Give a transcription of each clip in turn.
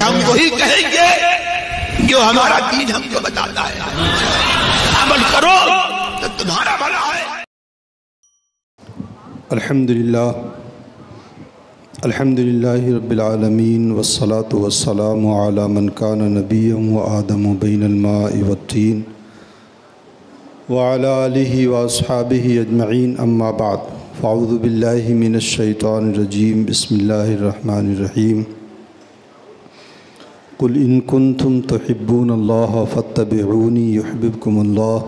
हम वही कहेंगे जो हमारा दीन हमको बताता है। अमल करो तो तुम्हारा भला है। अल्हम्दुलिल्लाह, अल्हम्दुलिल्लाहि रब्बिल आलमीन, वस्सलातु वस्सलामु अला मन कान नबिय्यन व आदम बैनल माइ वत्तीन व अला आलिहि व अस्हाबिहि अजमईन, अम्मा बाद। फ़ाऊज़ु बिल्लाहि मिनश शैतानिर रजीम, बिस्मिल्लाहिर रहमानिर रहीम। कुल इन कुन्तुम तुहिब्बून अल्लाह फत्तबिऊनी युहिब्बुकुमुल्लाह।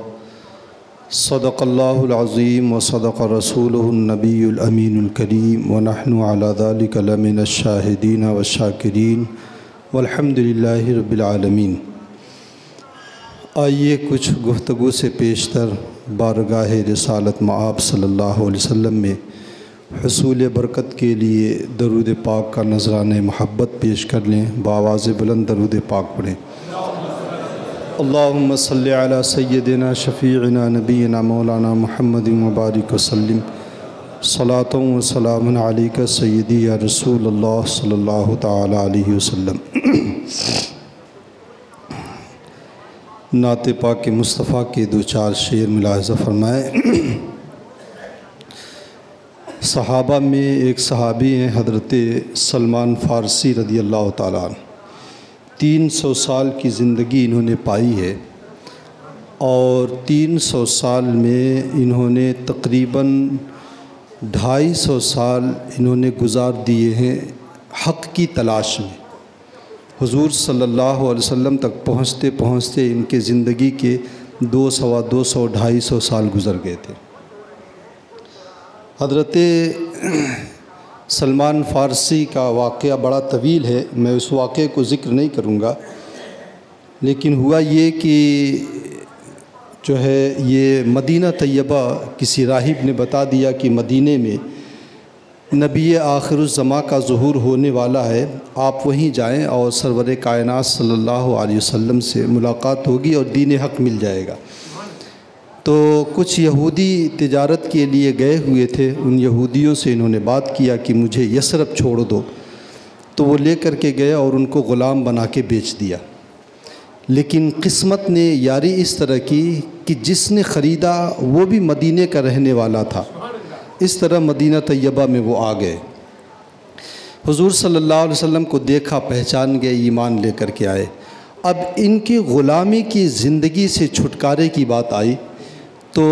सदक़ल्लाहुल अज़ीम व सदक़ रसूलुहुन नबीयुल अमीनुल करीम व नहनु अला ज़ालिका लमिनश शाहिदीन व शाकिरीन वल्हम्दुलिल्लाहि रब्बिल आलमीन। आइए कुछ गुफ्तगू से पेशतर बारगाह रिसालत मआब सल्लल्लाहु अलैहि वसल्लम में हुसूल बरकत के लिए दरूद पाक का नजराना महब्बत पेश कर लें। बावाज़े बुलंद दरूद पाक पढ़ें। अल्लाहुम्मा सल्लि अला सय्यदिना शफ़ीइना नबीना मौलाना मुहम्मद मुबारक वसल्लिम। सलातुन व सलामुन अलैका सय्यदी या रसूलल्लाह सल्लल्लाहु तआला अलैहि वसल्लम। नात पाक के मुस्तफ़ा के दो चार शेर मुलाहज़ा फरमाएँ। सहाबा में एक सहाबी हैं हज़रत सलमान फ़ारसी रज़ी अल्लाह ताला। 300 साल की ज़िंदगी इन्होंने पाई है और 300 साल में इन्होंने तकरीबन 250 साल इन्होंने गुजार दिए हैं हक़ की तलाश में। हुज़ूर सल्लल्लाहु अलैहि वसल्लम तक पहुँचते पहुँचते इनके ज़िंदगी के 200, 250, 250 साल गुज़र गए थे। हज़रत सलमान फ़ारसी का वाक़या बड़ा तवील है, मैं उस वाक़े को ज़िक्र नहीं करूँगा, लेकिन हुआ ये कि जो है ये मदीना तैयबा किसी राहिब ने बता दिया कि मदीने में नबी आखिरुज़्ज़मा का ज़ुहूर होने वाला है, आप वहीं जाएं और सरवर कायनात सल्लल्लाहु अलैहि वसल्लम से मुलाकात होगी और दीन हक़ मिल जाएगा। तो कुछ यहूदी तिजारत के लिए गए हुए थे, उन यहूदियों से इन्होंने बात किया कि मुझे यसरब छोड़ दो, तो वो ले कर के गए और उनको ग़ुलाम बना के बेच दिया। लेकिन किस्मत ने यारी इस तरह की कि जिसने ख़रीदा वो भी मदीने का रहने वाला था। इस तरह मदीना तैयबा में वो आ गए। हुज़ूर सल्लल्लाहु अलैहि वसल्लम को देखा, पहचान गए, ईमान ले कर के आए। अब इनकी ग़ुलामी की ज़िंदगी से छुटकारे की बात आई तो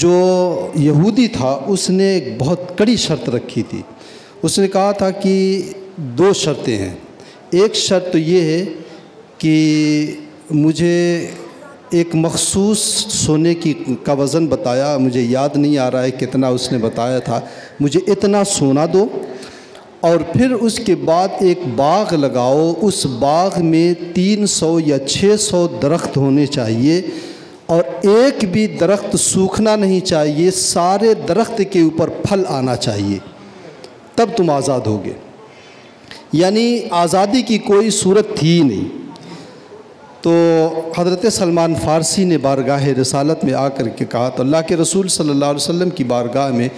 जो यहूदी था उसने एक बहुत कड़ी शर्त रखी थी। उसने कहा था कि 2 शर्तें हैं। एक शर्त तो ये है कि मुझे एक मखसूस सोने की का वज़न बताया, मुझे याद नहीं आ रहा है कितना उसने बताया था, मुझे इतना सोना दो और फिर उसके बाद एक बाग लगाओ, उस बाग में 300 या 600 दरख्त होने चाहिए और एक भी दरख्त सूखना नहीं चाहिए, सारे दरख्त के ऊपर फल आना चाहिए, तब तुम आज़ाद होगे। यानी आज़ादी की कोई सूरत थी नहीं। तो हज़रत सलमान फ़ारसी ने बारगाह रसालत में आकर के कहा तो अल्लाह के रसूल सल्लल्लाहु अलैहि वसल्लम की बारगाह में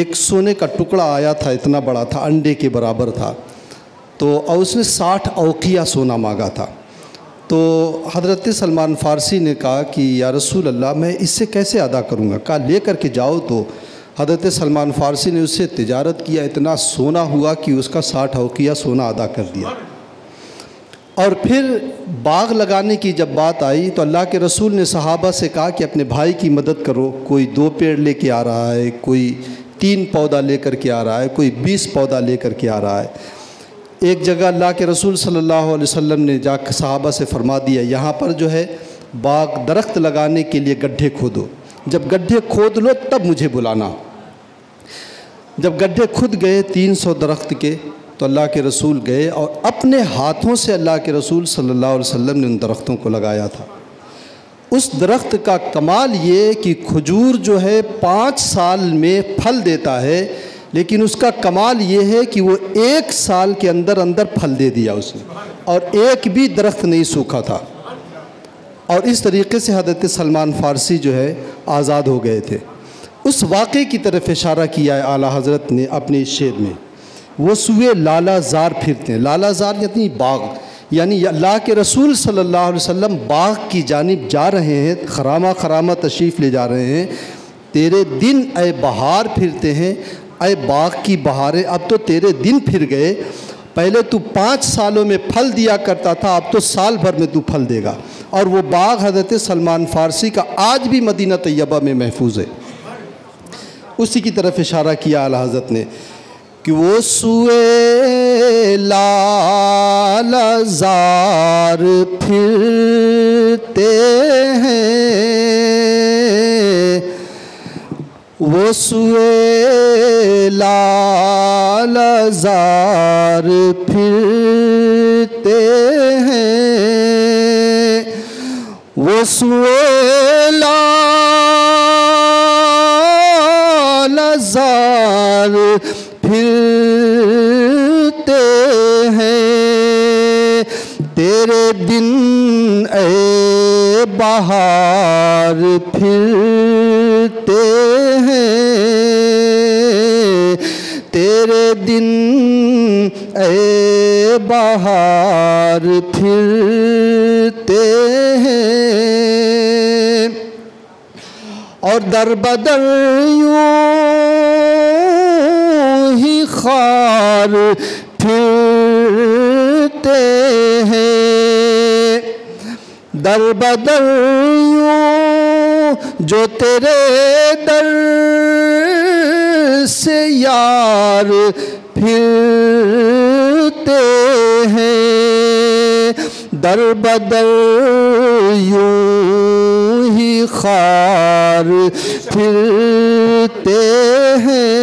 एक सोने का टुकड़ा आया था, इतना बड़ा था, अंडे के बराबर था, तो और उसने 60 औकिया सोना मांगा था। तो हज़रत सलमान फ़ारसी ने कहा कि या रसूल अल्लाह, मैं इससे कैसे अदा करूँगा। कहा ले कर के जाओ। तो हज़रत सलमान फ़ारसी ने उससे तिजारत किया, इतना सोना हुआ कि उसका 60 औकिया सोना अदा कर दिया। और फिर बाग लगाने की जब बात आई तो अल्लाह के रसूल ने सहाबा से कहा कि अपने भाई की मदद करो, कोई 2 पेड़ ले कर आ रहा है, कोई 3 पौधा ले कर के आ रहा है, कोई 20 पौधा ले कर के आ रहा है। एक जगह अल्लाह के रसूल सल्लल्लाहु अलैहि वसल्लम ने जाकर सहाबा से फरमा दिया यहाँ पर जो है बाग दरख्त लगाने के लिए गड्ढे खोदो, जब गड्ढे खोद लो तब मुझे बुलाना। जब गड्ढे खुद गए 300 दरख्त के तो अल्लाह के रसूल गए और अपने हाथों से अल्लाह के रसूल सल्लल्लाहु अलैहि वसल्लम ने उन दरख्तों को लगाया था। उस दरख्त का कमाल ये कि खजूर जो है 5 साल में फल देता है, लेकिन उसका कमाल ये है कि वो 1 साल के अंदर अंदर फल दे दिया उसने और एक भी दरख्त नहीं सूखा था। और इस तरीके से हज़रत सलमान फ़ारसी जो है आज़ाद हो गए थे। उस वाक़े की तरफ इशारा किया है आला हज़रत ने अपने शेर में। वो सुए लालाजार फिरते हैं। लालाजार यानी बाग, यानी अल्लाह के रसूल सल्लल्लाहु अलैहि वसल्लम बाग की जानिब जा रहे हैं, खरामा खरामा तशरीफ़ ले जा रहे हैं। तेरे दिन ए बहार फिरते हैं, ए बाग की बहारें, अब तो तेरे दिन फिर गए। पहले तू 5 सालों में फल दिया करता था, अब तो साल भर में तू फल देगा। और वो बाग हज़रत सलमान फ़ारसी का आज भी मदीना तैयबा में महफूज है। उसी की तरफ इशारा किया आला हज़रत ने कि वो सुए लालाजार फिरते हैं, वो सुए लालाजार फिरते हैं, वो सुए लालाजार फिरते हैं, तेरे दिन ए बहार फिरते हैं, तेरे दिन ए बहार फिरते हैं। और दर बदर यूं ही खार फिरते हैं, दर बदर यूं जो तेरे दर से यार फिरते हैं, दर बदर यूं ही खार फिरते हैं,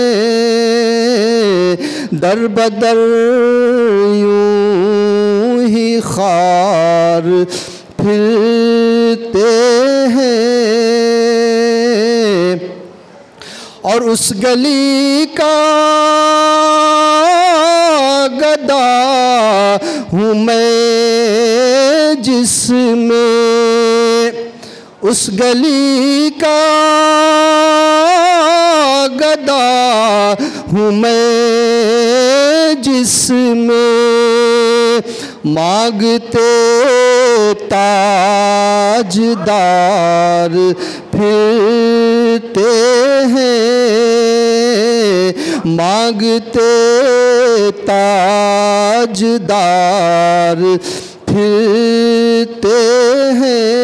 दर बदर यूं ही खार फिरते हैं। और उस गली का गदा हूँ मैं जिसमें, उस गली का गदा हूँ मैं जिसमें, मांगते ताजदार फिरते हैं, मांगते ताजदार फिरते हैं।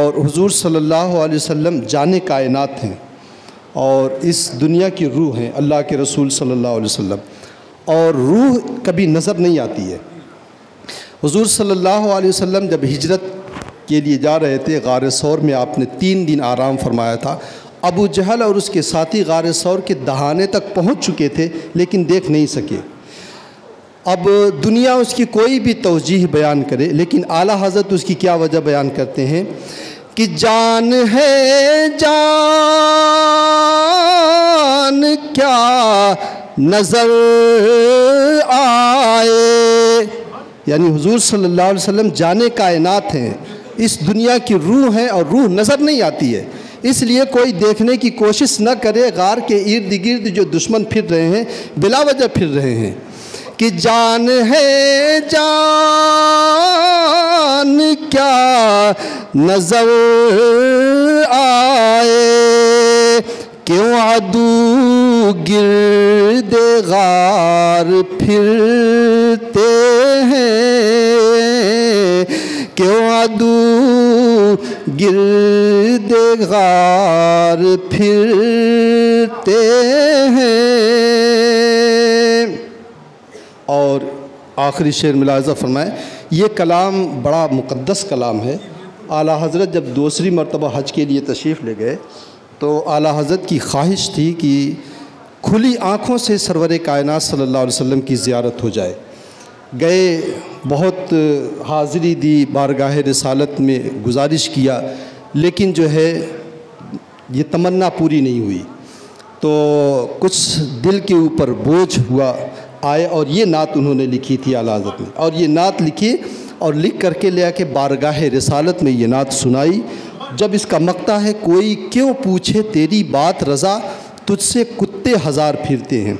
और हुजूर सल्लल्लाहु अलैहि वसल्लम जाने कायनात हैं और इस दुनिया की रूह हैं अल्लाह के रसूल सल्लल्लाहु अलैहि वसल्लम। और रूह कभी नज़र नहीं आती है। हुजूर सल्लल्लाहु अलैहि वसल्लम जब हिजरत के लिए जा रहे थे गारे सौर में, आपने 3 दिन आराम फरमाया था। अबू जहल और उसके साथी गारे सौर के दहाने तक पहुंच चुके थे लेकिन देख नहीं सके। अब दुनिया उसकी कोई भी तवजीह बयान करे लेकिन आला हज़रत उसकी क्या वजह बयान करते हैं कि जान है जान क्या नज़र आए, यानी हुजूर सल्लल्लाहु अलैहि वसल्लम जाने कायनात हैं, इस दुनिया की रूह है और रूह नज़र नहीं आती है। इसलिए कोई देखने की कोशिश न करे गार के इर्द गिर्द जो दुश्मन फिर रहे हैं, बिलावजह फिर रहे हैं। कि जान है जान क्या नज़र आए, क्यों अदू गिर्द गार फिरते हैं, क्यों अदू गिर्द गार फिरते हैं। और आखिरी शेर मुलाहज़ा फरमाएं, ये कलाम बड़ा मुक़द्दस कलाम है। आला हज़रत जब दूसरी मरतबा हज के लिए तशरीफ़ ले गए तो आला हज़रत की ख्वाहिश थी कि खुली आँखों से सरवर कायनात सल्लल्लाहु अलैहि वसल्लम की ज़ियारत हो जाए। गए, बहुत हाज़िरी दी, बारगाह रिसालत में गुजारिश किया लेकिन जो है ये तमन्ना पूरी नहीं हुई। तो कुछ दिल के ऊपर बोझ हुआ, आए और ये नात उन्होंने लिखी थी आला हज़रत ने। और ये नात लिखी और लिख करके ले आके बारगाह रिसालत में ये नात सुनाई। जब इसका मक्ता है, कोई क्यों पूछे तेरी बात रज़ा, तुझसे कुत्ते हज़ार फिरते हैं,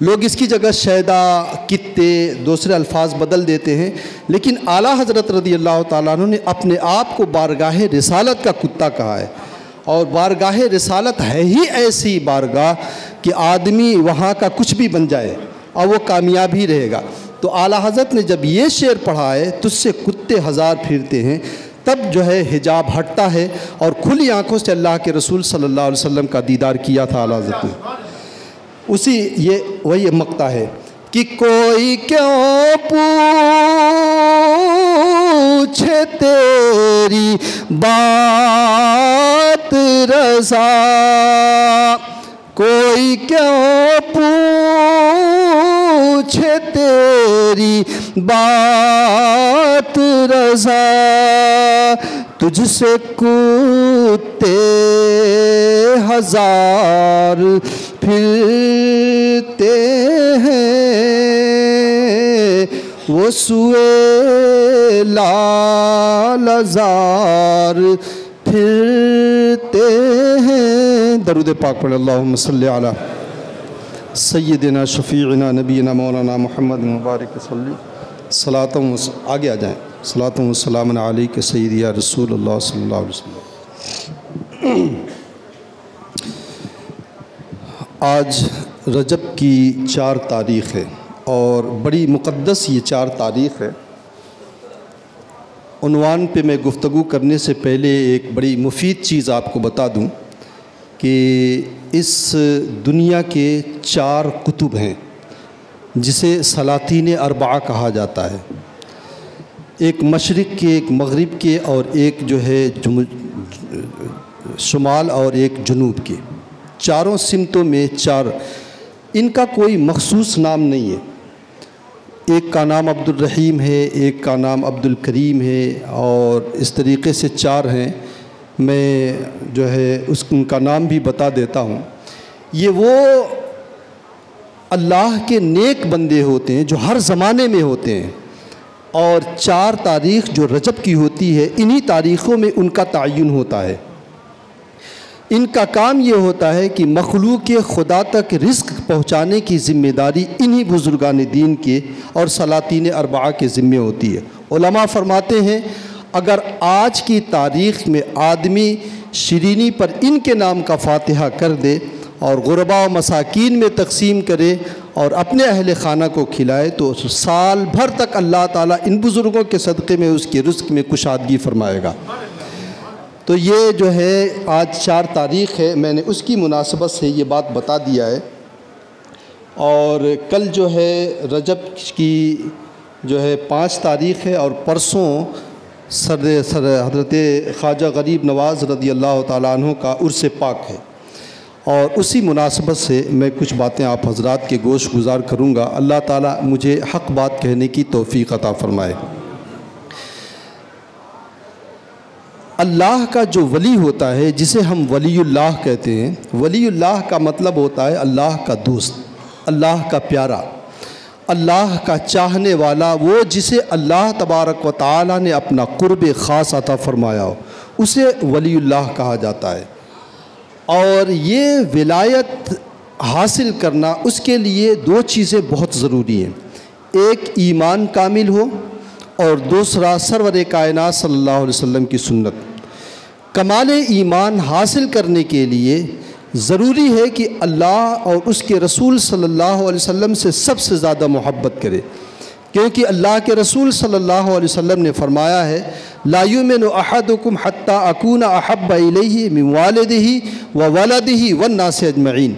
लोग इसकी जगह शैदा, कित्ते, दूसरे अल्फाज बदल देते हैं, लेकिन आला हज़रत रदी अल्लाह ताला ने अपने आप को बारगाह रिसालत का कुत्ता कहा है। और बारगाह रिसालत है ही ऐसी बारगाह कि आदमी वहाँ का कुछ भी बन जाए और वो कामयाब ही रहेगा। तो आला हज़रत ने जब ये शेर पढ़ा है, तुझसे कुत्ते हज़ार फिरते हैं, तब जो है हिजाब हटता है और खुली आँखों से अल्लाह के रसूल सल्लल्लाहु अलैहि वसल्लम का दीदार किया था आला हज़रत ने। उसी ये वही मक्ता है कि कोई क्यों पूछे तेरी बात रज़ा, कोई क्यों पूछे तेरी बात रज़ा, तुझसे कुत्ते हजार फिरते हैं, वो सुए लालजार फिरते हैं। दरूद पाक पढ़, अल्लाहुम्मा सल्ली अला सय्यदिना शफीइना नबीना मौलाना मुहम्मद मुबारक सल्ली सलातुम आगे आ जाएँ, सलातुम वस्सलामुन अलैका सय्यदिया रसूलुल्लाह सल्लल्लाहु अलैहि वसल्लम। आज रजब की 4 तारीख़ है और बड़ी मुक़द्दस ये 4 तारीख़ है। उन्वान पे मैं गुफ्तगू करने से पहले एक बड़ी मुफीद चीज़ आपको बता दूं कि इस दुनिया के 4 कुतुब हैं जिसे सलातीन अरबा कहा जाता है। एक मशरिक़ के, एक मग़रिब के, और एक जो है शुमाल और एक जुनूब के। चारों सिमतों में 4, इनका कोई मखसूस नाम नहीं है। एक का नाम अब्दुल रहीम है, एक का नाम अब्दुल करीम है, और इस तरीक़े से 4 हैं। मैं जो है उनका नाम भी बता देता हूँ। ये वो अल्लाह के नेक बंदे होते हैं जो हर ज़माने में होते हैं, और 4 तारीख़ जो रजब की होती है, इन्हीं तारीख़ों में उनका तयन होता है। इनका काम ये होता है कि मखलूक खुदा तक रिस्क पहुँचाने की ज़िम्मेदारी इन्हीं बुज़ुर्गान दीन के और सलातीन अरबा के ज़िम्मे होती है। उलमा फरमाते हैं, अगर आज की तारीख़ में आदमी शरीनी पर इनके नाम का फातिहा कर दे और गुरबा व मसाकीन में तकसीम करे और अपने अहल खाना को खिलाए, तो साल भर तक अल्लाह ताला इन बुज़ुर्गों के सदक़े में उसके रिस्क में कुशादगी फरमाएगा। तो ये जो है आज 4 तारीख़ है, मैंने उसकी मुनासबत से ये बात बता दिया है। और कल जो है रजब की जो है 5 तारीख़ है, और परसों सर हज़रत ख्वाजा गरीब नवाज़ रज़ी अल्लाह ताला अन्हु का उर्स पाक है, और उसी मुनासबत से मैं कुछ बातें आप हज़रात के गोश गुज़ार करूँगा। अल्लाह ताला मुझे हक़ बात कहने की तौफ़ीक़ अता फ़रमाए। अल्लाह का जो वली होता है, जिसे हम वलीउल्लाह कहते हैं, वलीउल्लाह का मतलब होता है अल्लाह का दोस्त, अल्लाह का प्यारा, अल्लाह का चाहने वाला, वो जिसे अल्लाह तबारक व तआला ने अपना क़ुर्ब ख़ास अता फ़रमाया हो, उसे वलीउल्लाह कहा जाता है। और ये विलायत हासिल करना, उसके लिए 2 चीज़ें बहुत ज़रूरी हैं। एक ईमान कामिल हो, और दूसरा सरवर कायनात सल्लल्लाहु अलैहि वसल्लम की सुन्नत। कमाल ईमान हासिल करने के लिए ज़रूरी है कि अल्लाह और उसके रसूल सल्लल्लाहु अलैहि वसल्लम से सबसे ज़्यादा मोहब्बत करे, क्योंकि अल्लाह के रसूल सल्लल्लाहु अलैहि वसल्लम ने फ़रमाया है, ला युमिनु अहादुकुम हत्ता अकूना अहब्बा इलैहि मिन वालिदिही व वलदिही वन नास अजमईन,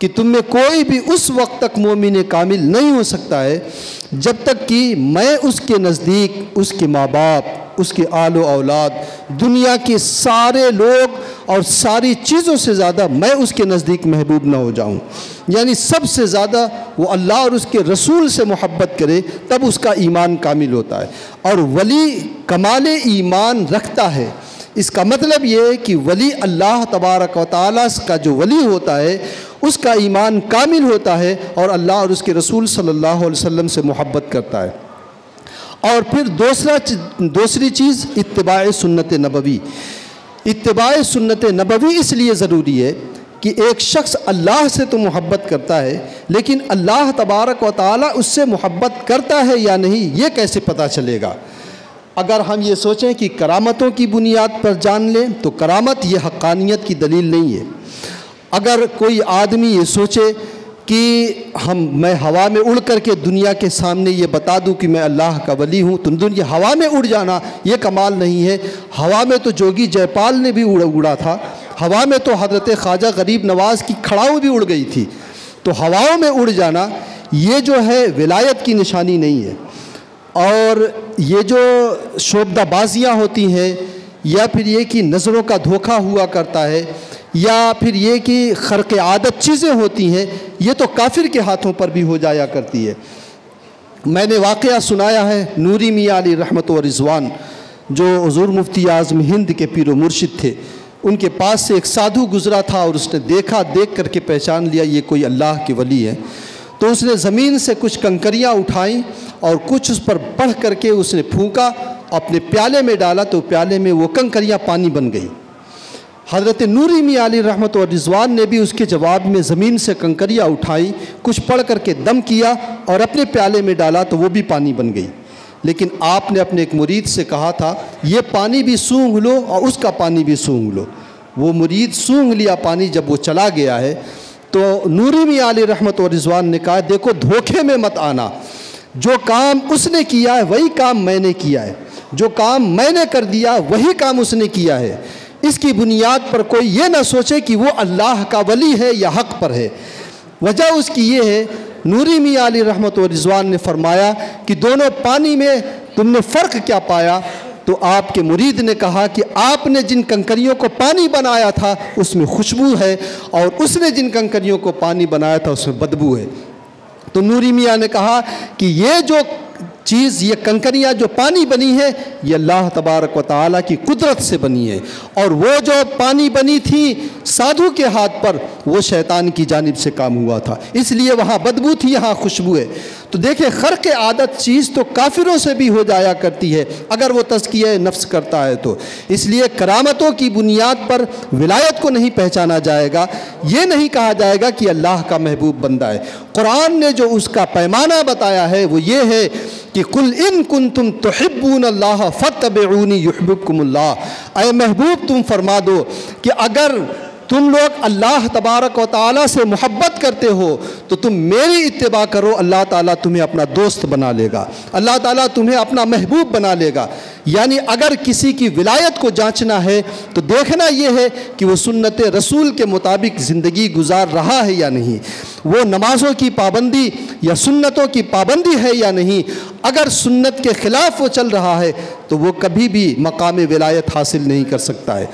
कि तुम में कोई भी उस वक्त तक मोमिन कामिल नहीं हो सकता है जब तक कि मैं उसके नज़दीक उसके माँ बाप, उसके आलो औलाद, दुनिया के सारे लोग और सारी चीज़ों से ज़्यादा मैं उसके नज़दीक महबूब ना हो जाऊं। यानी सबसे ज़्यादा वो अल्लाह और उसके रसूल से मोहब्बत करे, तब उसका ईमान कामिल होता है। और वली कमाल ईमान रखता है, इसका मतलब ये है कि वली अल्लाह तबारक व तआला का जो वली होता है, उसका ईमान कामिल होता है और अल्लाह और उसके रसूल सल्लल्लाहु अलैहि वसल्लम से मोहब्बत करता है। और फिर दूसरी चीज़ इत्तिबाए सुन्नत नबवी। इत्तिबाए सुन्नत नबवी इसलिए ज़रूरी है कि एक शख्स अल्लाह से तो मोहब्बत करता है लेकिन अल्लाह तबारक व ताला उससे मोहब्बत करता है या नहीं, ये कैसे पता चलेगा? अगर हम ये सोचें कि करामतों की बुनियाद पर जान लें तो करामत ये हक़ानियत की दलील नहीं है। अगर कोई आदमी ये सोचे कि मैं हवा में उड़ कर के दुनिया के सामने ये बता दूं कि मैं अल्लाह का वली हूँ, तो दुनिया हवा में उड़ जाना ये कमाल नहीं है। हवा में तो जोगी जयपाल ने भी उड़ा था, हवा में तो हज़रत ख्वाजा गरीब नवाज की खड़ाऊ भी उड़ गई थी। तो हवाओं में उड़ जाना ये जो है विलायत की निशानी नहीं है। और ये जो शोबदाबाजियाँ होती हैं या फिर ये कि नज़रों का धोखा हुआ करता है या फिर ये कि खर्क़ आदत चीज़ें होती हैं, ये तो काफिर के हाथों पर भी हो जाया करती है। मैंने वाक़या सुनाया है, नूरी मियाँ अली रहमत व रिज़वान जो हुज़ूर मुफ्ती आज़म हिंद के पीर व मुर्शिद थे, उनके पास से एक साधु गुज़रा था और उसने देख करके पहचान लिया ये कोई अल्लाह के वली है। तो उसने ज़मीन से कुछ कंकरियाँ उठाईं और कुछ उस पर बढ़ करके उसने फूँका, अपने प्याले में डाला तो प्याले में वो कंकरियाँ पानी बन गई। हज़रत नूरी मियाँ अली रहमत और रिजवान ने भी उसके जवाब में ज़मीन से कंकरियाँ उठाईं, कुछ पढ़ करके दम किया और अपने प्याले में डाला तो वो भी पानी बन गई। लेकिन आपने अपने एक मुरीद से कहा था ये पानी भी सूंघ लो और उसका पानी भी सूंघ लो। वो मुरीद सूंघ लिया पानी, जब वो चला गया है तो नूरी मियाँ अली रहमत और रिजवान ने कहा देखो धोखे में मत आना, जो काम उसने किया है वही काम मैंने किया है, जो काम मैंने कर दिया वही काम उसने किया है। इसकी बुनियाद पर कोई ये ना सोचे कि वो अल्लाह का वली है या हक़ पर है। वजह उसकी ये है, नूरी मियाँ अली रहमत व रिज़वान ने फरमाया कि दोनों पानी में तुमने फ़र्क क्या पाया? तो आपके मुरीद ने कहा कि आपने जिन कंकरियों को पानी बनाया था उसमें खुशबू है और उसने जिन कंकरियों को पानी बनाया था उसमें बदबू है। तो नूरी मियाँ ने कहा कि ये जो चीज़, ये कंकरियाँ जो पानी बनी है, ये अल्लाह तबारक व तआला की कुदरत से बनी है, और वो जो पानी बनी थी साधु के हाथ पर वो शैतान की जानिब से काम हुआ था, इसलिए वहाँ बदबू थी यहाँ खुशबू है। तो देखें, खर्क़ आदत चीज़ तो काफिरों से भी हो जाया करती है अगर वो तज़किया नफ्स करता है तो। इसलिए करामतों की बुनियाद पर विलायत को नहीं पहचाना जाएगा, ये नहीं कहा जाएगा कि अल्लाह का महबूब बंदा है। कुरान ने जो उसका पैमाना बताया है वो ये है कि कुल इन कुंतुम तुहिब्बून अल्लाह फत्तबऊनी युहिब्बुकुमुल्लाह, ऐ महबूब तुम फरमा दो कि अगर तुम लोग अल्लाह तबारक व ताला से मोहब्बत करते हो तो तुम मेरी इत्तिबा करो, अल्लाह ताला तुम्हें अपना दोस्त बना लेगा, अल्लाह ताला तुम्हें अपना महबूब बना लेगा। यानी अगर किसी की विलायत को जांचना है तो देखना यह है कि वो सुन्नत रसूल के मुताबिक ज़िंदगी गुजार रहा है या नहीं, वो नमाज़ों की पाबंदी या सुन्नतों की पाबंदी है या नहीं। अगर सुन्नत के ख़िलाफ़ वो चल रहा है तो वो कभी भी मकाम विलायत हासिल नहीं कर सकता है।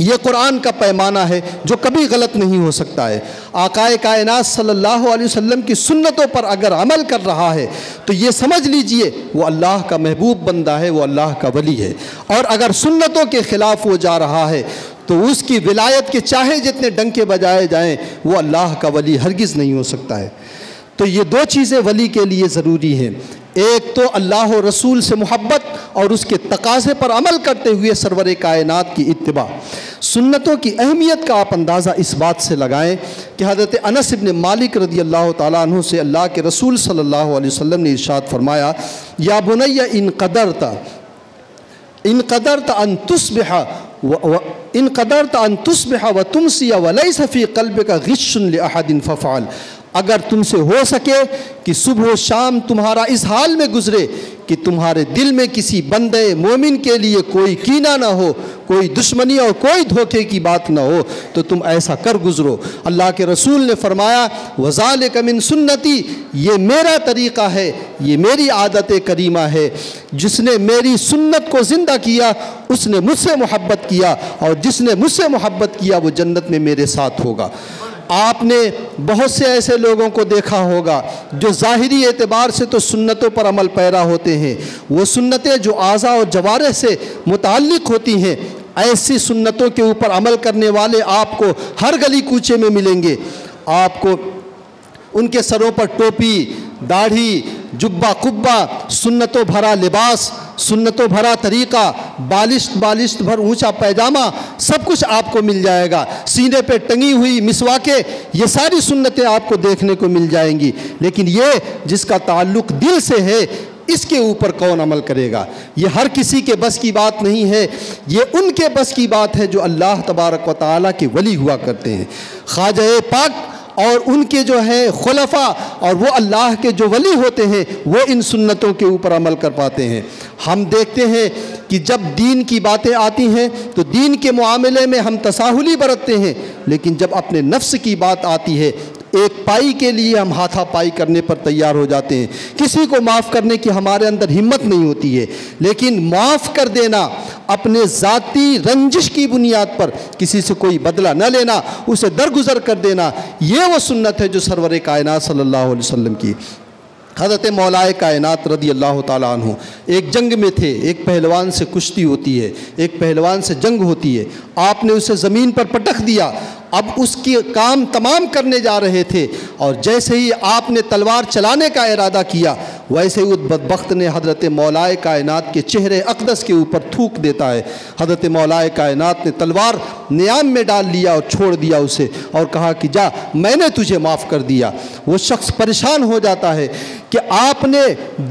ये कुरान का पैमाना है जो कभी गलत नहीं हो सकता है। आकाए कायनात सल्लल्लाहु अलैहि वसल्लम की सुन्नतों पर अगर अमल कर रहा है तो ये समझ लीजिए वो अल्लाह का महबूब बंदा है, वो अल्लाह का वली है। और अगर सुन्नतों के ख़िलाफ़ वो जा रहा है तो उसकी विलायत के चाहे जितने डंके बजाए जाएं वो अल्लाह का वली हरगिज़ नहीं हो सकता है। तो ये दो चीज़ें वली के लिए ज़रूरी हैं, एक तो अल्लाह और रसूल से मोहब्बत और उसके तकाज़े पर अमल करते हुए सरवर कायनात की इत्तिबा। सुन्नतों की अहमियत का आप अंदाज़ा इस बात से लगाएं कि हज़रत अनस इब्न मालिक रदी अल्लाह ताला अन्हु से अल्लाह के रसूल सल्लल्लाहु अलैहि वसल्लम ने इरशाद फरमाया, या बुनैया इन कदरता अन तुस्बिहा व तुमसिया व लैसा फी क़ल्बिका ग़िश्शुन लि अहदिन फ़फ़अल। अगर तुमसे हो सके कि सुबह शाम तुम्हारा इस हाल में गुज़रे कि तुम्हारे दिल में किसी बंदे मोमिन के लिए कोई कीना ना हो, कोई दुश्मनी और कोई धोखे की बात ना हो, तो तुम ऐसा कर गुज़रो। अल्लाह के रसूल ने फरमाया वज़ालिका मिन सुन्नती, ये मेरा तरीक़ा है, ये मेरी आदत करीमा है, जिसने मेरी सुन्नत को ज़िंदा किया उसने मुझसे मोहब्बत किया, और जिसने मुझसे मोहब्बत किया वो जन्नत में मेरे साथ होगा। आपने बहुत से ऐसे लोगों को देखा होगा जो ज़ाहिरी एतबार से तो सुन्नतों पर अमल पैरा होते हैं, वो सुन्नतें जो आज़ा और जवारे से मुताल्लिक़ होती हैं, ऐसी सुन्नतों के ऊपर अमल करने वाले आपको हर गली कूचे में मिलेंगे। आपको उनके सरों पर टोपी, दाढ़ी, जुब्बा कुब्बा, सुन्नतों भरा लिबास, सुन्नतों भरा तरीक़ा, बालिश्त बालिश्त भर ऊंचा पैजामा, सब कुछ आपको मिल जाएगा। सीने पे टंगी हुई मिसवाके, ये सारी सुन्नतें आपको देखने को मिल जाएंगी। लेकिन ये जिसका ताल्लुक़ दिल से है, इसके ऊपर कौन अमल करेगा, ये हर किसी के बस की बात नहीं है। ये उनके बस की बात है जो अल्लाह तबारक व तआला के वली हुआ करते हैं, ख्वाजा पाक और उनके जो है खुलफा और वो अल्लाह के जो वली होते हैं, वो इन सुन्नतों के ऊपर अमल कर पाते हैं। हम देखते हैं कि जब दीन की बातें आती हैं तो दीन के मामले में हम तसाहुली बरतते हैं, लेकिन जब अपने नफ्स की बात आती है, एक पाई के लिए हम हाथापाई करने पर तैयार हो जाते हैं। किसी को माफ़ करने की हमारे अंदर हिम्मत नहीं होती है, लेकिन माफ़ कर देना अपने ज़ाती रंजिश की बुनियाद पर, किसी से कोई बदला न लेना, उसे दरगुजर कर देना, ये वो सुन्नत है जो सरवर कायनात सल्लल्लाहु अलैहि वसल्लम की। हज़रत मौलाए कायनात रदी अल्लाह ताला अन्हु एक जंग में थे। एक पहलवान से कुश्ती होती है, एक पहलवान से जंग होती है। आपने उसे ज़मीन पर पटक दिया, अब उसके काम तमाम करने जा रहे थे, और जैसे ही आपने तलवार चलाने का इरादा किया, वैसे ही उस बदबख्त ने हज़रत मौलाए कायनात के चेहरे अक़दस के ऊपर थूक देता है। हज़रत मौलाए कायनात ने तलवार नियाम में डाल लिया और छोड़ दिया उसे, और कहा कि जा, मैंने तुझे माफ़ कर दिया। वो शख्स परेशान हो जाता है कि आपने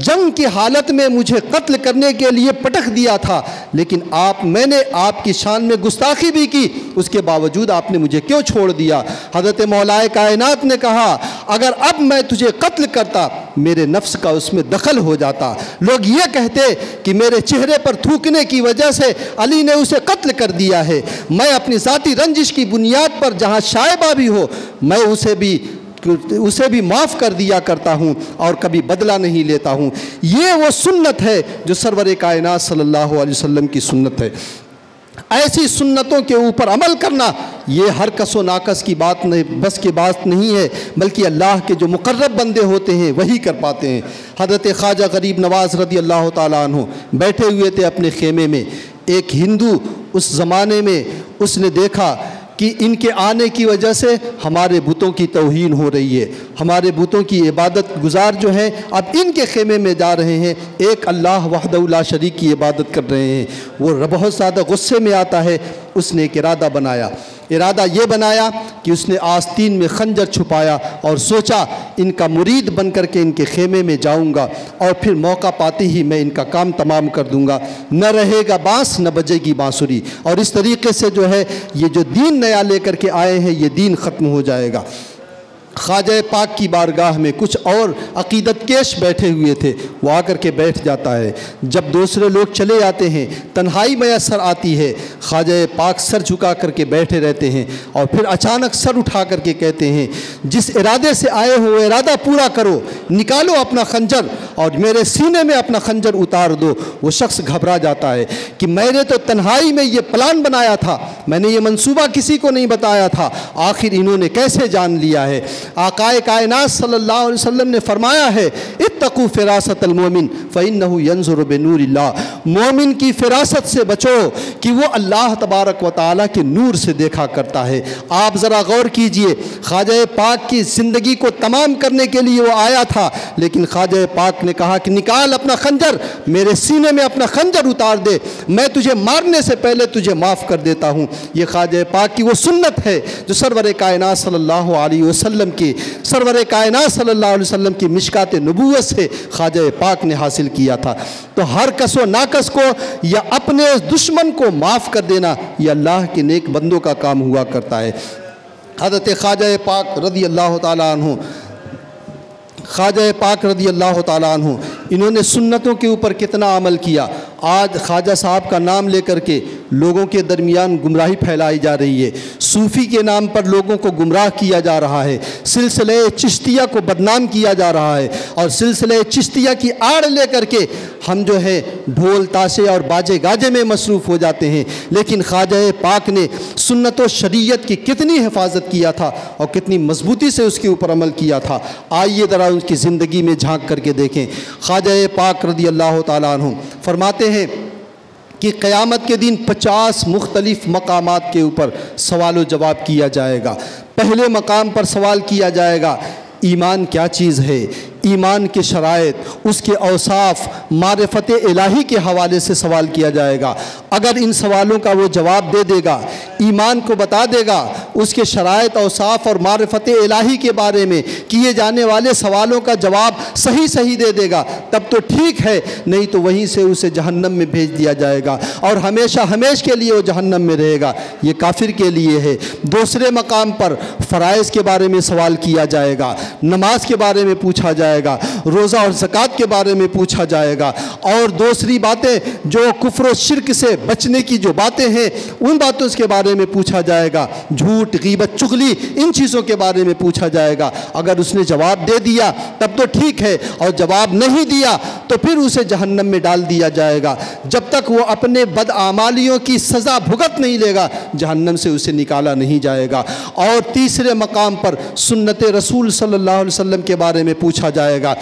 जंग की हालत में मुझे कत्ल करने के लिए पटक दिया था, लेकिन मैंने आपकी शान में गुस्ताखी भी की, उसके बावजूद आपने मुझे क्यों छोड़ दिया। हज़रत मौलाए कायनात ने कहा, अगर अब मैं तुझे कत्ल करता, मेरे नफ्स का उसमें दखल हो जाता, लोग ये कहते कि मेरे चेहरे पर थूकने की वजह से अली ने उसे कत्ल कर दिया है। मैं अपनी ज़ाती रंजिश की बुनियाद पर जहाँ शायबा भी हो, मैं उसे भी माफ़ कर दिया करता हूँ और कभी बदला नहीं लेता हूँ। ये वो सुन्नत है जो सरवरे कायनात सल्लल्लाहु अलैहि वसल्लम की सुन्नत है। ऐसी सुन्नतों के ऊपर अमल करना ये हर कसो नाकस की बात नहीं, बस की बात नहीं है, बल्कि अल्लाह के जो मुकर्रब बंदे होते हैं वही कर पाते हैं। हज़रत ख्वाजा गरीब नवाज़ रदी अल्लाह ताला अन्हु बैठे हुए थे अपने खेमे में। एक हिंदू उस ज़माने में, उसने देखा कि इनके आने की वजह से हमारे बुतों की तौहीन हो रही है, हमारे बुतों की इबादत गुजार जो हैं अब इनके खेमे में जा रहे हैं, एक अल्लाह वहदहू ला शरीक की इबादत कर रहे हैं। वो बहुत ज़्यादा गुस्से में आता है। उसने एक इरादा बनाया, इरादा ये बनाया कि उसने आस्तीन में खंजर छुपाया और सोचा इनका मुरीद बन कर के इनके खेमे में जाऊंगा और फिर मौका पाते ही मैं इनका काम तमाम कर दूंगा, न रहेगा बांस न बजेगी बांसुरी, और इस तरीके से जो है ये जो दीन नया लेकर के आए हैं ये दीन ख़त्म हो जाएगा। ख्वाजा पाक की बारगाह में कुछ और अक़ीदत केश बैठे हुए थे, वो आकर के बैठ जाता है। जब दूसरे लोग चले जाते हैं, तन्हाई मयसर आती है, ख्वाजा पाक सर झुका करके बैठे रहते हैं और फिर अचानक सर उठा करके कहते हैं, जिस इरादे से आए हो इरादा पूरा करो, निकालो अपना खंजर और मेरे सीने में अपना खंजर उतार दो। वो शख्स घबरा जाता है कि मैंने तो तन्हाई में ये प्लान बनाया था, मैंने ये मंसूबा किसी को नहीं बताया था, आखिर इन्होंने कैसे जान लिया है। आकाए कायनात सल्लल्लाहु अलैहि वसल्लम ने फरमाया है, इत्तकू फिरासतल मोमिन फ़इन्नहु यंज़ुरु बिनूरिल्लाह, मोमिन की फिरासत से बचो कि वो अल्लाह तबारक व तआला के नूर से देखा करता है। आप ज़रा गौर कीजिए, ख्वाजा पाक की ज़िंदगी को तमाम करने के लिए वो आया था, लेकिन ख्वाजा पाक ने कहा कि निकाल अपना खंजर, मेरे सीने में अपना खंजर उतार दे, मैं तुझे मारने से पहले तुझे माफ़ कर देता हूँ। ये ख्वाजा पाक की वो सुन्नत है जो सरवर कायनात सल्लल्लाहो अलैहि वसल्लम की, सरवरे कायनात सल्लल्लाहु अलैहि वसल्लम की मिशकाते नबूवत से ख्वाजा पाक ने हासिल किया था। तो हर कसो नाकस को या अपने दुश्मन को माफ़ कर देना, यह अल्लाह के नेक बंदों का काम हुआ करता है। हज़रत ख्वाजा पाक रज़ी अल्लाह ताला अन्हु इन्होंने सुन्नतों के ऊपर कितना अमल किया। आज ख्वाजा साहब का नाम लेकर के लोगों के दरमियान गुमराही फैलाई जा रही है, सूफ़ी के नाम पर लोगों को गुमराह किया जा रहा है, सिलसिले चिश्तिया को बदनाम किया जा रहा है, और सिलसिले चिश्तिया की आड़ लेकर के हम जो है ढोल ताशे और बाजे गाजे में मसरूफ़ हो जाते हैं। लेकिन ख्वाजा पाक ने सुन्नत व शरीयत की कितनी हिफाजत किया था और कितनी मजबूती से उसके ऊपर अमल किया था। आइए ज़रा उनकी ज़िंदगी में झांक करके देखें। ख्वाजा पाक रज़ी अल्लाह ताला अन्हु फरमाते हैं कि क़यामत के दिन 50 मुख्तलिफ़ मकामात के ऊपर सवाल व जवाब किया जाएगा। पहले मकाम पर सवाल किया जाएगा, ईमान क्या चीज़ है, ईमान के शराइत, उसके औसाफ, मारिफत इलाही के हवाले से सवाल किया जाएगा। अगर इन सवालों का वो जवाब दे देगा, ईमान को बता देगा, उसके शराइत, औसाफ और मारिफत इलाही के बारे में किए जाने वाले सवालों का जवाब सही सही दे देगा, तब तो ठीक है, नहीं तो वहीं से उसे जहन्नम में भेज दिया जाएगा और हमेशा हमेश के लिए वो जहन्नम में रहेगा। ये काफिर के लिए है। दूसरे मकाम पर फ़राइज़ के बारे में सवाल किया जाएगा, नमाज के बारे में पूछा जाएगा, रोज़ा और ज़कात के बारे में पूछा जाएगा, और दूसरी बातें जो कुफ्र और शिर्क से बचने की जो बातें हैं उन बातों के बारे में पूछा जाएगा, झूठ, गीबत, चुगली, इन चीज़ों के बारे में पूछा जाएगा। अगर उसने जवाब दे दिया तब तो ठीक है, और जवाब नहीं दिया तो फिर उसे जहन्नम में डाल दिया जाएगा। जब तक वो अपने बदआमालियों की सज़ा भुगत नहीं लेगा, जहन्नम से उसे निकाला नहीं जाएगा। और तीसरे मकाम पर सुन्नत रसूल सल्लल्लाहु अलैहि वसल्लम के बारे में पूछा जाएगा।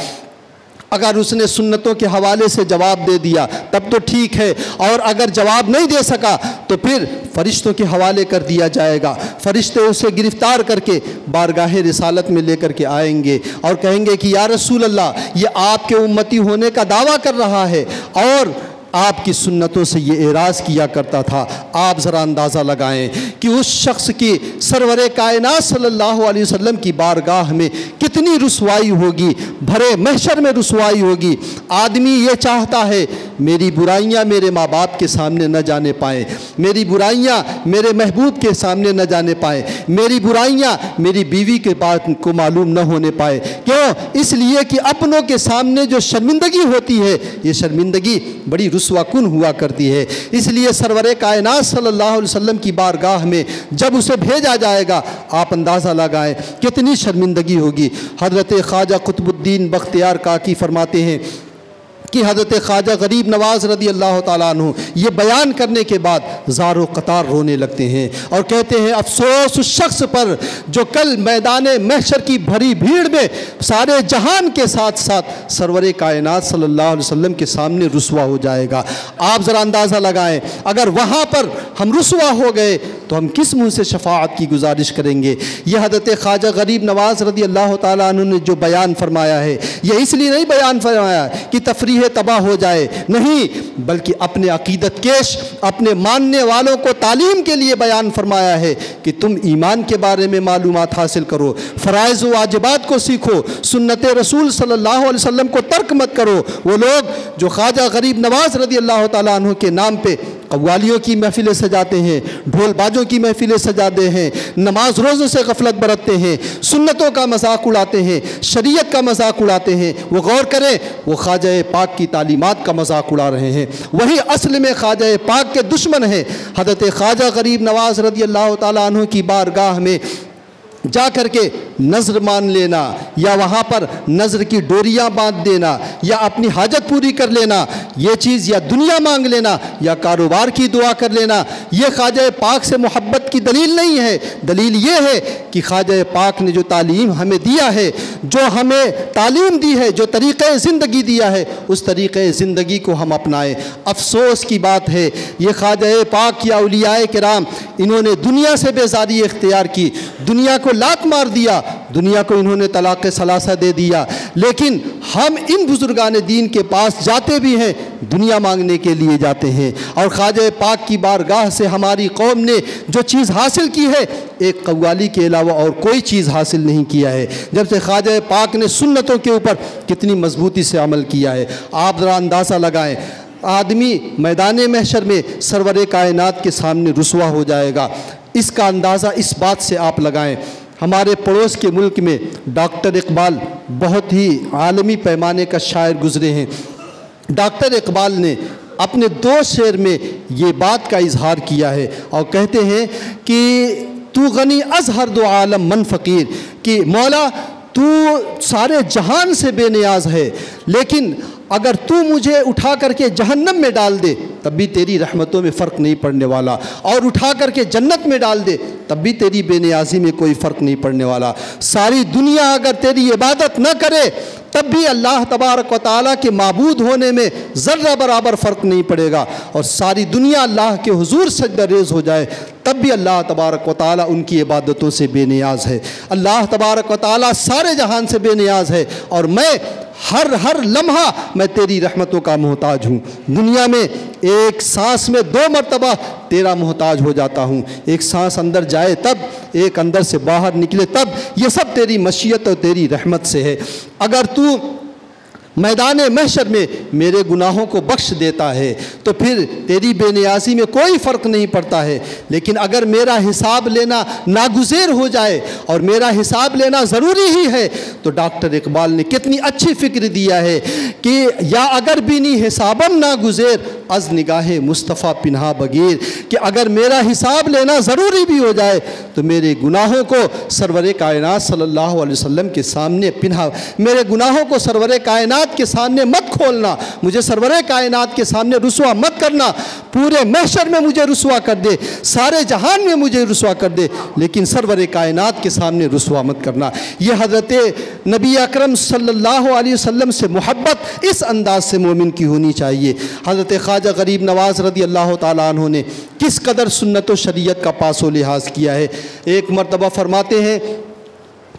अगर उसने सुन्नतों के हवाले से जवाब दे दिया तब तो ठीक है, और अगर जवाब नहीं दे सका तो फिर फरिश्तों के हवाले कर दिया जाएगा। फरिश्ते उसे गिरफ़्तार करके बारगाह रिसालत में लेकर के आएंगे और कहेंगे कि या रसूल अल्लाह, ये आपके उम्मती होने का दावा कर रहा है और आपकी सुन्नतों से ये एराज़ किया करता था। आप ज़रा अंदाज़ा लगाएं कि उस शख्स की सरवरे कायनात सल्लल्लाहु अलैहि वसल्लम की बारगाह में कितनी रुसवाई होगी, भरे महशर में रुसवाई होगी। आदमी ये चाहता है मेरी बुराइयां मेरे माँ बाप के सामने न जाने पाएँ, मेरी बुराइयां मेरे महबूब के सामने न जाने पाएँ, मेरी बुराइयां मेरी बीवी के बात को मालूम न होने पाए। क्यों? इसलिए कि अपनों के सामने जो शर्मिंदगी होती है, ये शर्मिंदगी बड़ी रुस्वाकुन हुआ करती है। इसलिए सरवरे कायनात सल्लल्लाहु अलैहि वसल्लम की बारगाह में जब उसे भेजा जाएगा, आप अंदाज़ा लगाएं कितनी शर्मिंदगी होगी। हज़रत ख्वाजा कुतुब उद-दीन बख्तियार काकी फरमाते हैं कि हज़रत ख्वाजा गरीब नवाज़ रदी अल्लाह ताला अन्हु ये बयान करने के बाद ज़ारो कतार रोने लगते हैं और कहते हैं अफसोस उस शख्स पर जो कल मैदान महशर की भरी भीड़ में सारे जहान के साथ साथ सरवरे कायनात सल्लल्लाहु अलैहि वसल्लम के सामने रुसवा हो जाएगा। आप ज़रा अंदाज़ा लगाएं, अगर वहाँ पर हम रुसवा हो गए तो हम किस मुँह से शफाअत की गुजारिश करेंगे। यह हज़रत ख्वाजा गरीब नवाज़ रदी अल्लाह ताला अन्हु ने जो बयान फरमाया है, यह इसलिए नहीं बयान फरमाया कि तफरीह तबाह हो जाए, नहीं, बल्कि अपने अकीदत केश, अपने मानने वालों को तालीम के लिए बयान फरमाया है कि तुम ईमान के बारे में मालूमात हासिल करो, फ़राइज़ व वाजिबात को सीखो, सुन्नत रसूल सल्लल्लाहु अलैहि वसल्लम को तर्क मत करो। वो लोग जो ख्वाजा गरीब नवाज़ रज़ी अल्लाह ताला अन्हु के नाम पे कव्वालियों की महफ़िलें सजाते हैं, ढोल बाजों की महफ़िलें सजाते हैं, नमाज रोज़ों से गफलत बरतते हैं, सुन्नतों का मजाक उड़ाते हैं, शरीयत का मजाक उड़ाते हैं, वो गौर करें वो ख्वाजा पाक की तालीमात का मजाक उड़ा रहे हैं, वही असल में ख्वाजा पाक के दुश्मन हैं। हज़रत ख्वाजा गरीब नवाज़ रज़ी अल्लाह ताला अन्हु की बारगाह में जा कर के नज़र मान लेना या वहाँ पर नज़र की डोरियाँ बांध देना या अपनी हाजत पूरी कर लेना, ये चीज़, या दुनिया मांग लेना या कारोबार की दुआ कर लेना, ये ख्वाजा पाक से मोहब्बत की दलील नहीं है। दलील ये है कि ख्वाजा पाक ने जो तालीम हमें दिया है, जो हमें तालीम दी है, जो तरीक़े ज़िंदगी दिया है, उस तरीक़े ज़िंदगी को हम अपनाएँ। अफसोस की बात है, ये ख्वाजा पाक या औलियाए किराम, इन्होंने दुनिया से बेजारी इख्तियार की, दुनिया को लात मार दिया, दुनिया को इन्होंने तलाक़ सलासा दे दिया, लेकिन हम इन बुजुर्गान दीन के पास जाते भी हैं, दुनिया मांगने के लिए जाते हैं। और ख्वाजा पाक की बारगाह से हमारी कौम ने जो चीज़ हासिल की है, एक कव्वाली के अलावा और कोई चीज़ हासिल नहीं किया है। जब से ख्वाजा पाक ने सुन्नतों के ऊपर कितनी मजबूती से अमल किया है, आप ज़रा अंदाज़ा लगाएँ, आदमी मैदान महशर में सरवर कायनात के सामने रुसवा हो जाएगा। इसका अंदाज़ा इस बात से आप लगाएँ, हमारे पड़ोस के मुल्क में डॉक्टर इकबाल बहुत ही आलमी पैमाने का शायर गुज़रे हैं। डॉक्टर इकबाल ने अपने दो शेर में ये बात का इजहार किया है और कहते हैं कि तू गनी अज हर दो आलम मन फ़कीर, कि मौला तू सारे जहान से बेनियाज है, लेकिन अगर तू मुझे उठा करके जहन्नम में डाल दे तब भी तेरी रहमतों में फ़र्क नहीं पड़ने वाला, और उठा करके जन्नत में डाल दे तब भी तेरी बेनियाजी में कोई फ़र्क नहीं पड़ने वाला। सारी दुनिया अगर तेरी इबादत न करे तब भी अल्लाह तबारक व तआला के माबूद होने में ज़र्रा बराबर फ़र्क नहीं पड़ेगा, और सारी दुनिया अल्लाह के हुजूर सजदा रेज़ हो जाए तब भी अल्लाह तबारक व ताला उनकी इबादतों से बेनियाज़ है। अल्लाह तबारक व ताला सारे जहान से बेनियाज़ है और मैं हर लम्हा मैं तेरी रहमतों का मोहताज हूँ। दुनिया में एक सांस में 2 मरतबा तेरा मोहताज हो जाता हूँ। एक सांस अंदर जाए तब, एक अंदर से बाहर निकले तब, ये सब तेरी मशीयत और तेरी रहमत से है। अगर तू मैदान महशर में मेरे गुनाहों को बख्श देता है तो फिर तेरी बेनियाज़ी में कोई फ़र्क नहीं पड़ता है। लेकिन अगर मेरा हिसाब लेना नागुज़ेर हो जाए और मेरा हिसाब लेना ज़रूरी ही है तो डॉक्टर इकबाल ने कितनी अच्छी फ़िक्र दिया है कि या अगर भी नहीं हिसाबम नागुज़ेर अज़ निगाहे मुस्तफ़ा पिन्हा बगीर, कि अगर मेरा हिसाब लेना ज़रूरी भी हो जाए तो मेरे गुनाहों को सरवरे कायनात सल्लल्लाहु अलैहि वसल्लम के सामने पिन्हा, मेरे गुनाहों को सरवरे कायनात के सामने मत खोलना, मुझे सरवरे कायनात के सामने रुसवा मत करना। पूरे महशर में मुझे रुसवा कर दे, सारे जहान में मुझे रुसवा कर दे, लेकिन सरवरे कायनात के सामने रुसवा मत करना। ये हजरत नबी अकरम सल्लल्लाहु अलैहि वसल्लम से मोहब्बत इस अंदाज से मोमिन की होनी चाहिए। हजरत ख्वाजा गरीब नवाज रदी अल्लाह तआला अन्हु ने किस कदर सुन्नत व शरीयत का पासो लिहाज किया है। एक मरतबा फरमाते हैं,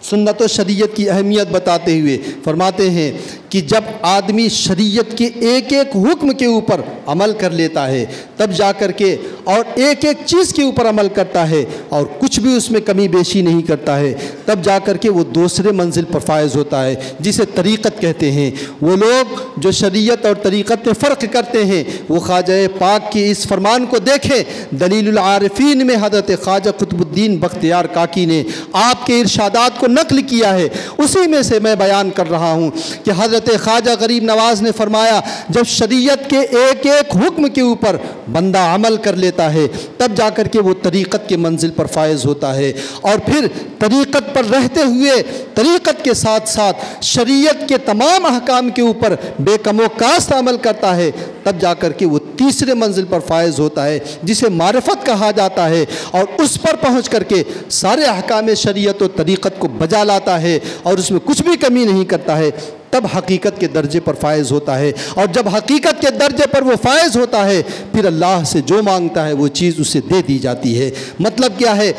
सुन्नत व शरीयत की अहमियत बताते हुए फरमाते हैं कि जब आदमी शरीयत के एक एक हुक्म के ऊपर अमल कर लेता है तब जा कर के और एक एक चीज़ के ऊपर अमल करता है और कुछ भी उसमें कमी बेशी नहीं करता है, तब जा कर के वो दूसरे मंजिल पर फायज़ होता है जिसे तरीक़त कहते हैं। वो लोग जो शरीयत और तरीक़त में फ़र्क करते हैं वो ख्वाजा पाक के इस फरमान को देखें। दलीलुल आरिफीन में हज़रत ख्वाजा कुतुब उद-दीन बख्तियार काकी ने आपके इरशादात को नकल किया है, उसी में से मैं बयान कर रहा हूँ कि हज़रत ख्वाजा गरीब नवाज ने फरमाया जब शरीयत के एक एक हुक्म के ऊपर बंदा अमल कर लेता है तब जाकर के वो तरीक़त के मंजिल पर फायज़ होता है। और फिर तरीक़त पर रहते हुए तरीक़त के साथ साथ शरीयत के तमाम अहकाम के ऊपर बेकमो कास्त अमल करता है तब जाकर के वो तीसरे मंजिल पर फायज़ होता है जिसे मारिफत कहा जाता है, और उस पर पहुँच कर के सारे अहकाम शरीयत और तरीक़त को बजा लाता है और उसमें कुछ भी कमी नहीं करता है, तब हकीकत के दर्जे पर फायज़ होता है। और जब हकीकत के दर्जे पर वो फायज़ होता है फिर अल्लाह से जो मांगता है वो चीज़ उसे दे दी जाती है। मतलब क्या है,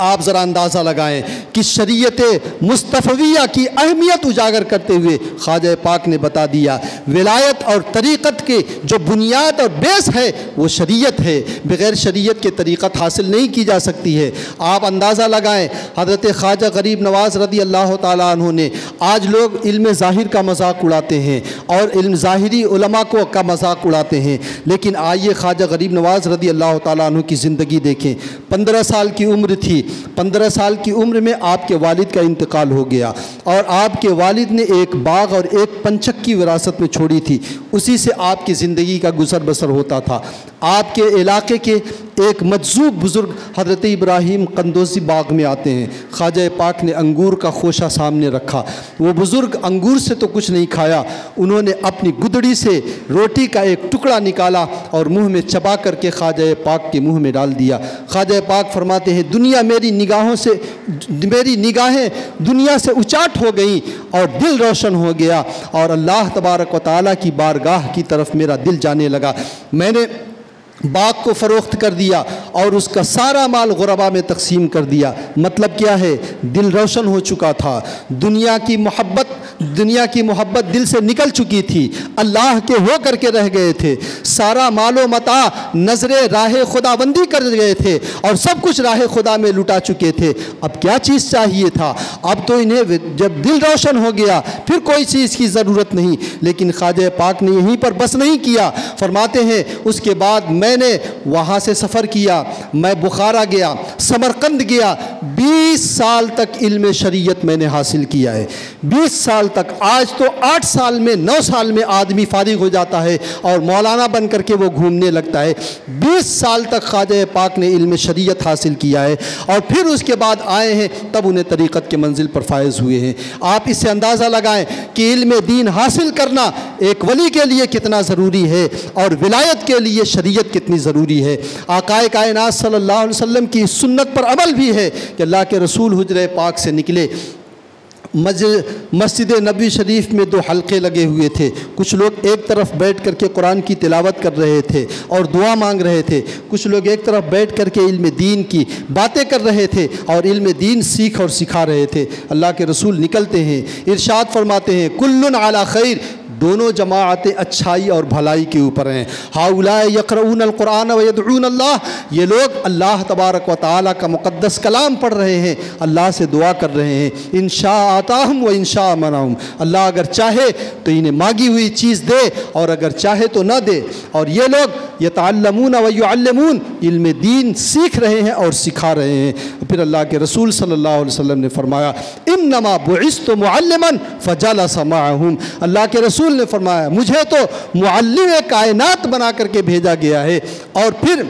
आप ज़रा अंदाज़ा लगाएं कि शरीयत मुस्तफ़विया की अहमियत उजागर करते हुए ख्वाजा पाक ने बता दिया विलायत और तरीक़त के जो बुनियाद और बेस है वो शरीयत है, बग़ैर शरीयत के तरीक़त हासिल नहीं की जा सकती है। आप अंदाज़ा लगाएं हज़रत ख्वाजा गरीब नवाज़ रदी अल्लाह तआला अन्हु ने, आज लोग इल्म ज़ाहिर का मजाक उड़ाते हैं और इल्म ज़ाहिरी उलमा को का मजाक उड़ाते हैं, लेकिन आइए ख्वाजा गरीब नवाज़ रदी अल्लाह तआला अन्हु की ज़िंदगी देखें। 15 साल की उम्र थी, 15 साल की उम्र में आपके वालिद का इंतकाल हो गया और आपके वालिद ने एक बाग और एक पंचक की विरासत में छोड़ी थी, उसी से आपकी ज़िंदगी का गुजर बसर होता था। आपके इलाके के एक मजजूब बुज़ुर्ग हज़रत इब्राहिम कंदोसी बाग में आते हैं। ख्वाजा पाक ने अंगूर का खोशा सामने रखा, वो बुज़ुर्ग अंगूर से तो कुछ नहीं खाया, उन्होंने अपनी गुदड़ी से रोटी का एक टुकड़ा निकाला और मुँह में चबा करके ख्वाजा पाक के मुँह में डाल दिया। ख्वाजा पाक फरमाते हैं दुनिया मेरी निगाहों से, मेरी निगाहें दुनिया से उचाट हो गईं और दिल रोशन हो गया और अल्लाह तबारक व तआला की बारगाह की तरफ मेरा दिल जाने लगा। मैंने बाग को फ़रोख्त कर दिया और उसका सारा माल गुरबा में तकसीम कर दिया। मतलब क्या है, दिल रोशन हो चुका था, दुनिया की मोहब्बत दिल से निकल चुकी थी, अल्लाह के हो करके रह गए थे, सारा मालो मता नजरे राह खुदाबंदी कर गए थे और सब कुछ राह खुदा में लुटा चुके थे। अब क्या चीज़ चाहिए था, अब तो इन्हें जब दिल रोशन हो गया फिर कोई चीज़ की ज़रूरत नहीं। लेकिन ख्वाजा पाक ने यहीं पर बस नहीं किया, फरमाते हैं उसके बाद मैंने वहाँ से सफ़र किया, मैं बुखारा गया, समरकंद गया, 20 साल तक इल्म शरीयत मैंने हासिल किया है, 20 साल तक। आज तो 8 साल में 9 साल में आदमी फारिग हो जाता है और मौलाना बन करके वो घूमने लगता है। 20 साल तक ख्वाजा पाक ने इल्म शरीयत हासिल किया है और फिर उसके बाद आए हैं, तब उन्हें तरीक़त के मंजिल पर फायज़ हुए हैं। आप इससे अंदाज़ा लगाएं कि इल्म दीन हासिल करना एक वली के लिए कितना ज़रूरी है और विलायत के लिए शरीयत कितनी ज़रूरी है। आकाए कायनात सल्लल्लाहु अलैहि वसल्लम की सुन्नत पर अमल भी है कि अल्लाह के रसूल हुजरे पाक से निकले मस्जिद नबी शरीफ में दो हल्के लगे हुए थे। कुछ लोग एक तरफ बैठ करके कुरान की तिलावत कर रहे थे और दुआ मांग रहे थे, कुछ लोग एक तरफ बैठ करके इल्म दीन की बातें कर रहे थे और इल्म दीन सीख और सिखा रहे थे। अल्लाह के रसूल निकलते हैं, इरशाद फरमाते हैं, कुल्लुन अला खैर, दोनों जमाअतें अच्छाई और भलाई के ऊपर हैं। हाउलाए यक़रऊन अल-कुरान व यदऊन अल्लाह, ये लोग अल्लाह तबारक व तआला का मुक़द्दस कलाम पढ़ रहे हैं, अल्लाह से दुआ कर रहे हैं। इंशा आताहुम व इंशा मनाहुम, अल्लाह अगर चाहे तो इन्हें मांगी हुई चीज़ दे और अगर चाहे तो ना दे। और ये लोग यतअल्लमून व युअल्लमून, इल्म दीन सीख रहे हैं और सिखा रहे हैं। फिर अल्लाह के रसूल सल्लल्लाहु अलैहि वसल्लम ने फरमाया, इन्नमा बुइस्तु मुअल्लिमन फजलसा मअहुम, अल्लाह के रसूल ने फरमाया मुझे तो मुअल्लिम कायनात बना करके भेजा गया है। और फिर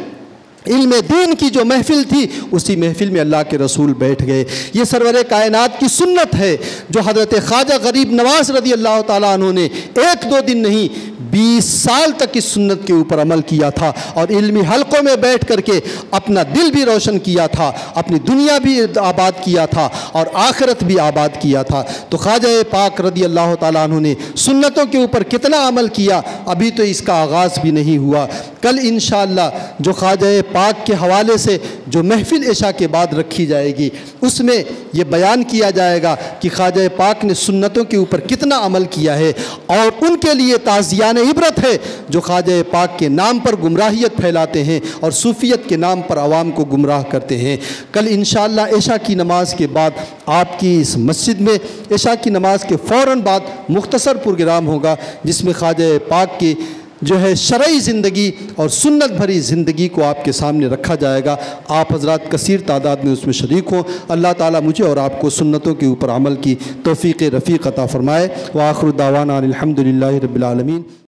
इल्म दीन की जो महफ़िल थी उसी महफ़िल में अल्लाह के रसूल बैठ गए। ये सरवर कायनात की सुन्नत है जो हज़रत ख्वाजा गरीब नवाज़ रज़ी अल्लाह तआला अन्हु ने एक दो दिन नहीं 20 साल तक इस सुन्नत के ऊपर अमल किया था और इल्मी हलकों में बैठ करके अपना दिल भी रोशन किया था, अपनी दुनिया भी आबाद किया था और आखिरत भी आबाद किया था। तो ख्वाजा पाक रदी अल्लाह ताला अन्हु ने सुन्नतों के ऊपर कितना अमल किया, अभी तो इसका आगाज़ भी नहीं हुआ। कल इंशाअल्लाह जो ख्वाजा पाक के हवाले से जो महफिल इशा के बाद रखी जाएगी उसमें यह बयान किया जाएगा कि ख्वाजा पाक ने सुन्नतों के ऊपर कितना अमल किया है और उनके लिए ताज़ियाने इबरत है जो ख्वाजा पाक के नाम पर गुमराहियत फैलाते हैं और सूफियत के नाम पर आवाम को गुमराह करते हैं। कल इंशाअल्लाह इशा की नमाज के बाद आपकी इस मस्जिद में इशा की नमाज के फ़ौरन बाद मुख्तसर प्रोग्राम होगा जिसमें ख्वाजा पाक की जो है शरई ज़िंदगी और सुन्नत भरी ज़िंदगी को आपके सामने रखा जाएगा। आप हज़रात कसीर तादाद में उसमें शरीक हों। अल्लाह ताला मुझे और आपको सुन्नतों के ऊपर अमल की तौफ़ीक़ रफ़ीक़ अता फ़रमाए। व आखिर दावाना अनिल हम्दुलिल्लाहि रब्बिल आलमीन।